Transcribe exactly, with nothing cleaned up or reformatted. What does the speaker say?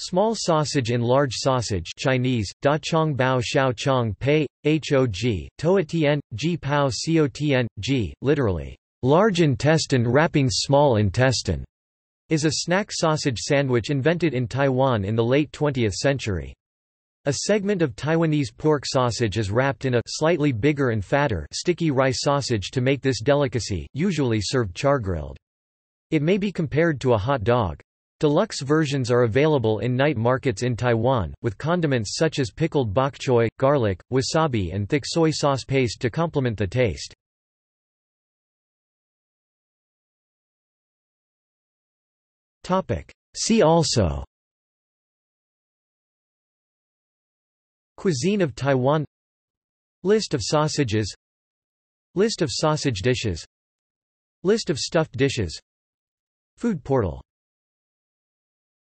Small sausage in large sausage Chinese, Da Chang Bao Xiao Chang Pe̍h-ōe-jī, To'etien, Ji Pao Cotien, Ji, literally, large intestine wrapping small intestine, is a snack sausage sandwich invented in Taiwan in the late twentieth century. A segment of Taiwanese pork sausage is wrapped in a slightly bigger and fatter sticky rye sausage to make this delicacy, usually served char-grilled. It may be compared to a hot dog. Deluxe versions are available in night markets in Taiwan, with condiments such as pickled bok choy, garlic, wasabi and thick soy sauce paste to complement the taste. See also: Cuisine of Taiwan, List of sausages, List of sausage dishes, List of stuffed dishes, Food portal.